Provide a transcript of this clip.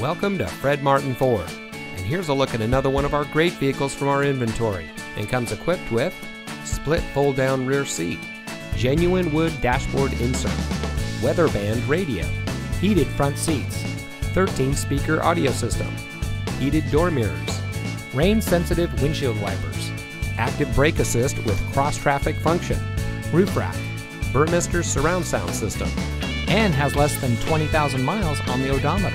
Welcome to Fred Martin Ford, and here's a look at another one of our great vehicles from our inventory, and comes equipped with split fold-down rear seat, genuine wood dashboard insert, weather band radio, heated front seats, 13-speaker audio system, heated door mirrors, rain-sensitive windshield wipers, active brake assist with cross-traffic function, roof rack, Burmester surround sound system, and has less than 20,000 miles on the odometer.